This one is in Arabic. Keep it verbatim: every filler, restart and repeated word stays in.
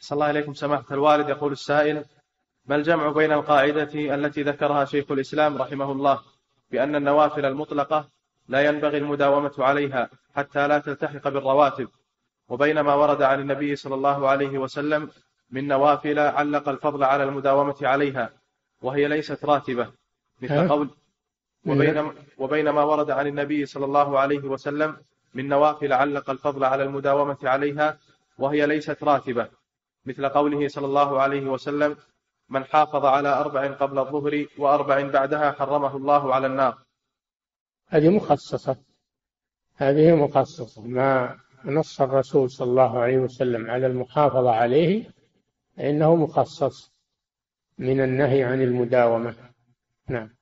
صلى الله عليكم سماحة الوالد. يقول السائل: ما الجمع بين القاعدة التي ذكرها شيخ الإسلام رحمه الله بأن النوافل المطلقة لا ينبغي المداومة عليها حتى لا تلتحق بالرواتب، وبينما ورد عن النبي صلى الله عليه وسلم من نوافل علق الفضل على المداومة عليها وهي ليست راتبة مثل قول وبينما, وبينما ورد عن النبي صلى الله عليه وسلم من نوافل علق الفضل على المداومة عليها وهي ليست راتبة مثل قوله صلى الله عليه وسلم: من حافظ على أربع قبل الظهر وأربع بعدها حرمه الله على النار. هذه مخصصة، هذه مخصصة، ما نص الرسول صلى الله عليه وسلم على المحافظة عليه إنه مخصص من النهي عن المداومة. نعم.